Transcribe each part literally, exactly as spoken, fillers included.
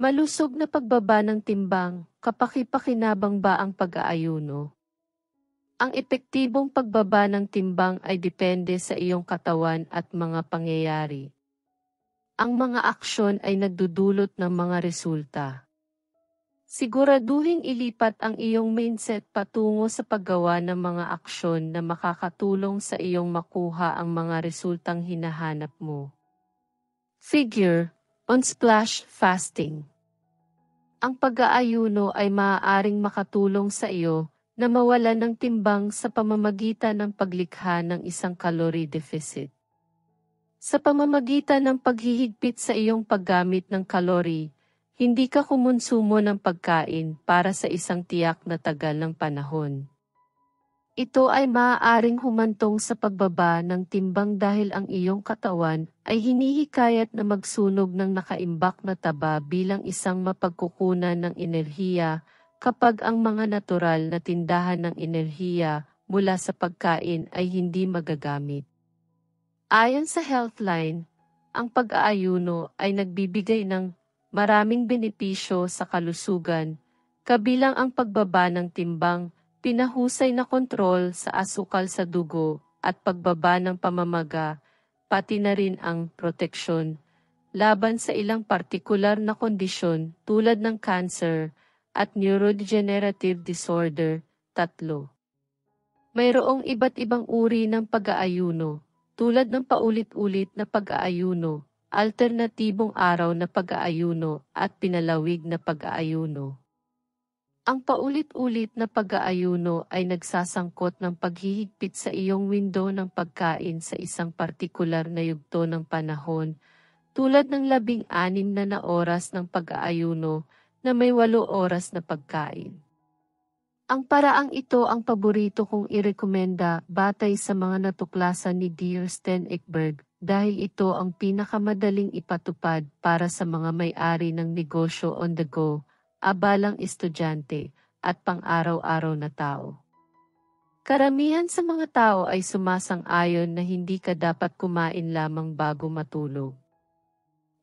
Malusog na pagbaba ng timbang, kapaki-pakinabang ba ang pag-aayuno? Ang epektibong pagbaba ng timbang ay depende sa iyong katawan at mga pangyayari. Ang mga aksyon ay nagdudulot ng mga resulta. Siguraduhin ilipat ang iyong mindset patungo sa paggawa ng mga aksyon na makakatulong sa iyong makuha ang mga resultang hinahanap mo. Figure on splash fasting. Ang pag-aayuno ay maaaring makatulong sa iyo na mawalan ng timbang sa pamamagitan ng paglikha ng isang calorie deficit. Sa pamamagitan ng paghihigpit sa iyong paggamit ng calorie, hindi ka kumonsumo ng pagkain para sa isang tiyak na tagal ng panahon. Ito ay maaaring humantong sa pagbaba ng timbang dahil ang iyong katawan ay hinihikayat na magsunog ng nakaimbak na taba bilang isang mapagkukunan ng enerhiya kapag ang mga natural na tindahan ng enerhiya mula sa pagkain ay hindi magagamit. Ayon sa Healthline, ang pag-aayuno ay nagbibigay ng maraming benepisyo sa kalusugan, kabilang ang pagbaba ng timbang, pinahusay na kontrol sa asukal sa dugo at pagbaba ng pamamaga, pati na rin ang proteksyon laban sa ilang partikular na kondisyon tulad ng cancer at neurodegenerative disorder. Tatlo. Mayroong iba't ibang uri ng pag-aayuno, tulad ng paulit-ulit na pag-aayuno, alternatibong araw na pag-aayuno at pinalawig na pag-aayuno. Ang paulit-ulit na pag-aayuno ay nagsasangkot ng paghihigpit sa iyong window ng pagkain sa isang partikular na yugto ng panahon, tulad ng labing anim na na oras ng pag-aayuno na may walo oras na pagkain. Ang paraang ito ang paborito kong irekomenda batay sa mga natuklasan ni Dierstein Ekberg dahil ito ang pinakamadaling ipatupad para sa mga may-ari ng negosyo on the go, abalang estudyante, at pang-araw-araw na tao. Karamihan sa mga tao ay sumasang-ayon na hindi ka dapat kumain lamang bago matulog.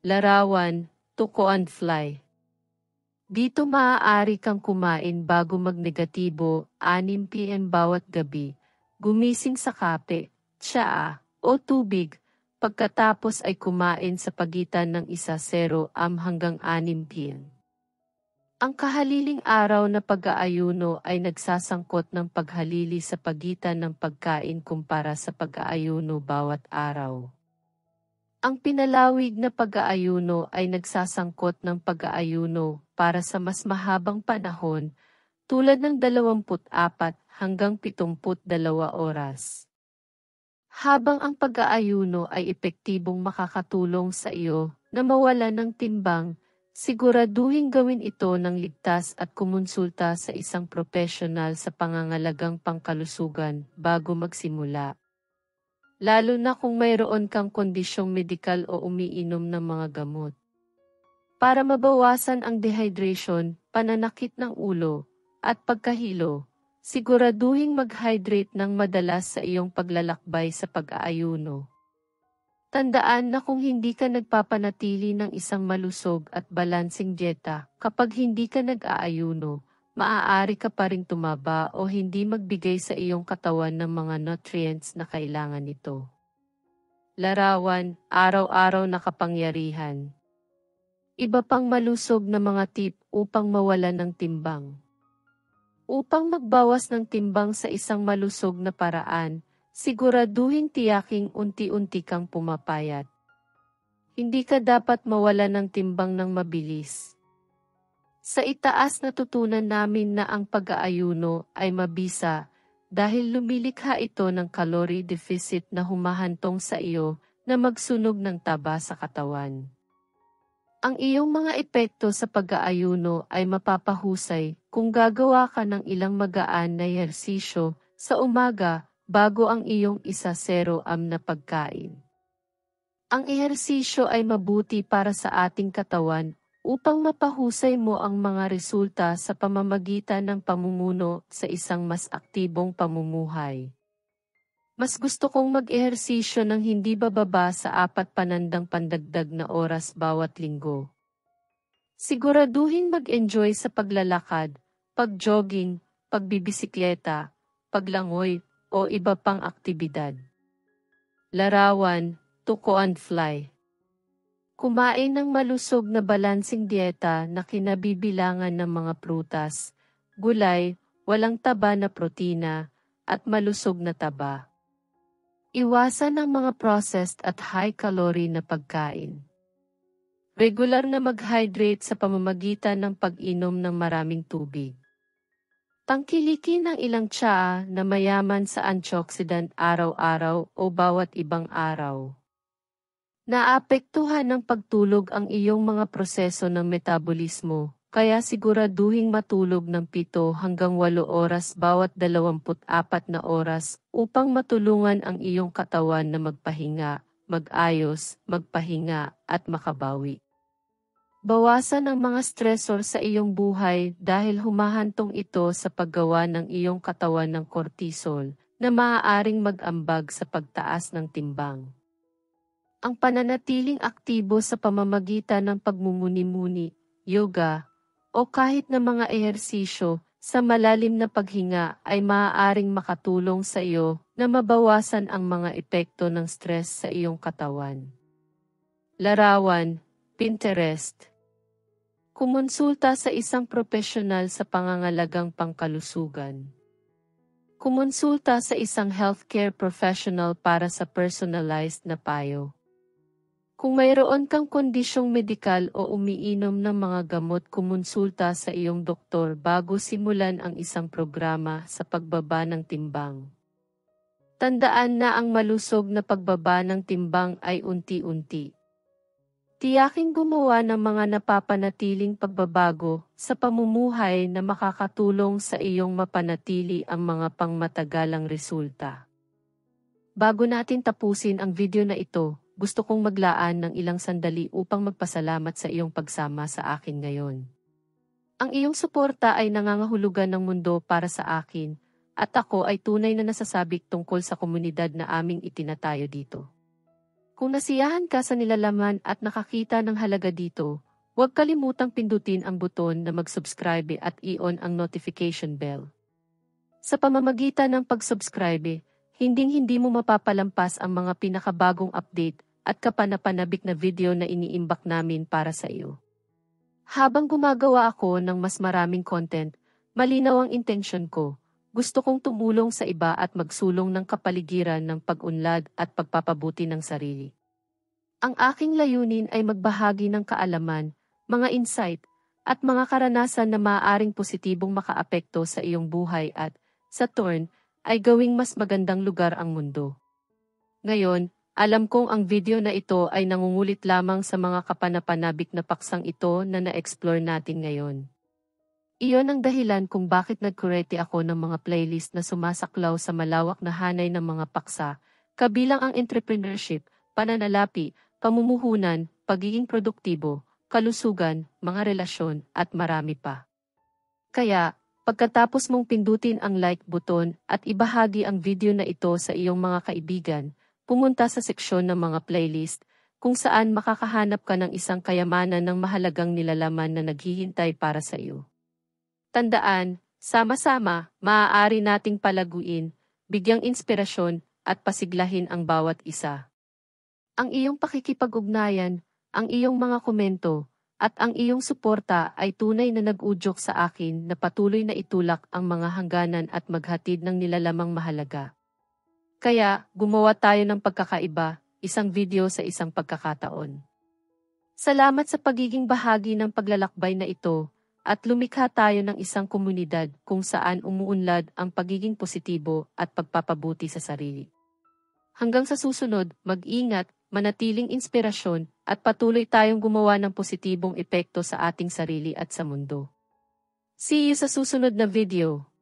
Larawan, tuko and fly. Dito maaari kang kumain bago magnegatibo six p m bawat gabi, gumising sa kape, tsaa, o tubig, pagkatapos ay kumain sa pagitan ng isa zero am hanggang six p m. Ang kahaliling araw na pag-aayuno ay nagsasangkot ng paghalili sa pagitan ng pagkain kumpara sa pag-aayuno bawat araw. Ang pinalawig na pag-aayuno ay nagsasangkot ng pag-aayuno para sa mas mahabang panahon, tulad ng dalawampu't apat hanggang pitungput dalawa oras. Habang ang pag-aayuno ay epektibong makakatulong sa iyo na mawalan ng timbang, siguraduhin gawin ito ng ligtas at kumonsulta sa isang profesional sa pangangalagang pangkalusugan bago magsimula, lalo na kung mayroon kang kondisyong medikal o umiinom ng mga gamot. Para mabawasan ang dehydration, pananakit ng ulo, at pagkahilo, siguraduhin mag-hydrate ng madalas sa iyong paglalakbay sa pag-aayuno. Tandaan na kung hindi ka nagpapanatili ng isang malusog at balansing dieta, kapag hindi ka nag-aayuno, maaari ka pa ring tumaba o hindi magbigay sa iyong katawan ng mga nutrients na kailangan nito. Larawan, araw-araw na kapangyarihan. Iba pang malusog na mga tip upang mawalan ng timbang. Upang magbawas ng timbang sa isang malusog na paraan, siguraduhin tiyaking unti-unti kang pumapayat. Hindi ka dapat mawalan ng timbang ng mabilis. Sa itaas natutunan namin na ang pag-aayuno ay mabisa dahil lumilikha ito ng calorie deficit na humahantong sa iyo na magsunog ng taba sa katawan. Ang iyong mga epekto sa pag-aayuno ay mapapahusay kung gagawa ka ng ilang magaan na ehersisyo sa umaga bago ang iyong isa zero am na pagkain. Ang ehersisyo ay mabuti para sa ating katawan upang mapahusay mo ang mga resulta sa pamamagitan ng pamumuno sa isang mas aktibong pamumuhay. Mas gusto kong mag-ehersisyo ng hindi bababa sa apat panandang pandagdag na oras bawat linggo. Siguraduhin mag-enjoy sa paglalakad, pag-jogging, pagbibisikleta, paglangoy, o iba pang aktibidad. Larawan, tuko and fly. Kumain ng malusog na balansing dieta na kinabibilangan ng mga prutas, gulay, walang taba na protina, at malusog na taba. Iwasan ang mga processed at high-calorie na pagkain. Regular na mag-hydrate sa pamamagitan ng pag-inom ng maraming tubig. Tangkilikin ang ilang tsaa na mayaman sa antioxidant araw-araw o bawat ibang araw. Naapektuhan ng pagtulog ang iyong mga proseso ng metabolismo, kaya siguraduhin matulog ng pito hanggang walo oras bawat dalawampu't apat na oras upang matulungan ang iyong katawan na magpahinga, mag-ayos, magpahinga, at makabawi. Bawasan ang mga stressor sa iyong buhay dahil humahantong ito sa paggawa ng iyong katawan ng cortisol na maaaring mag-ambag sa pagtaas ng timbang. Ang pananatiling aktibo sa pamamagitan ng pagmumuni-muni, yoga, o kahit na mga ehersisyo sa malalim na paghinga ay maaaring makatulong sa iyo na mabawasan ang mga epekto ng stress sa iyong katawan. Larawan, Pinterest. Kumonsulta sa isang profesional sa pangangalagang pangkalusugan. Kumonsulta sa isang healthcare professional para sa personalized na payo. Kung mayroon kang kondisyong medikal o umiinom ng mga gamot, kumonsulta sa iyong doktor bago simulan ang isang programa sa pagbaba ng timbang. Tandaan na ang malusog na pagbaba ng timbang ay unti-unti. Tiyaking gumawa ng mga napapanatiling pagbabago sa pamumuhay na makakatulong sa iyong mapanatili ang mga pangmatagalang resulta. Bago natin tapusin ang video na ito, gusto kong maglaan ng ilang sandali upang magpasalamat sa iyong pagsama sa akin ngayon. Ang iyong suporta ay nangangahulugan ng mundo para sa akin, at ako ay tunay na nasasabik tungkol sa komunidad na aming itinatayo dito. Kung nasiyahan ka sa nilalaman at nakakita ng halaga dito, huwag kalimutang pindutin ang buton na mag-subscribe at i-on ang notification bell. Sa pamamagitan ng pag-subscribe, hinding-hindi mo mapapalampas ang mga pinakabagong update at kapanapanabik na video na iniimbak namin para sa iyo. Habang gumagawa ako ng mas maraming content, malinaw ang intensyon ko. Gusto kong tumulong sa iba at magsulong ng kapaligiran ng pag-unlad at pagpapabuti ng sarili. Ang aking layunin ay magbahagi ng kaalaman, mga insight, at mga karanasan na maaaring positibong makaapekto sa iyong buhay at, sa turn, ay gawing mas magandang lugar ang mundo. Ngayon, alam kong ang video na ito ay nangungulit lamang sa mga kapanapanabik na paksang ito na na-explore natin ngayon. Iyon ang dahilan kung bakit nagkurete ako ng mga playlist na sumasaklaw sa malawak na hanay ng mga paksa, kabilang ang entrepreneurship, pananalapi, pamumuhunan, pagiging produktibo, kalusugan, mga relasyon, at marami pa. Kaya, pagkatapos mong pindutin ang like button at ibahagi ang video na ito sa iyong mga kaibigan, pumunta sa seksyon ng mga playlist kung saan makakahanap ka ng isang kayamanan ng mahalagang nilalaman na naghihintay para sa iyo. Tandaan, sama-sama, maaari nating palaguin, bigyang inspirasyon, at pasiglahin ang bawat isa. Ang iyong pakikipag-ugnayan, ang iyong mga komento, at ang iyong suporta ay tunay na nag-udyok sa akin na patuloy na itulak ang mga hangganan at maghatid ng nilalamang mahalaga. Kaya, gumawa tayo ng pagkakaiba, isang video sa isang pagkakataon. Salamat sa pagiging bahagi ng paglalakbay na ito, at lumikha tayo ng isang komunidad kung saan umuunlad ang pagiging positibo at pagpapabuti sa sarili. Hanggang sa susunod, mag-ingat, manatiling inspirasyon, at patuloy tayong gumawa ng positibong epekto sa ating sarili at sa mundo. See you sa susunod na video!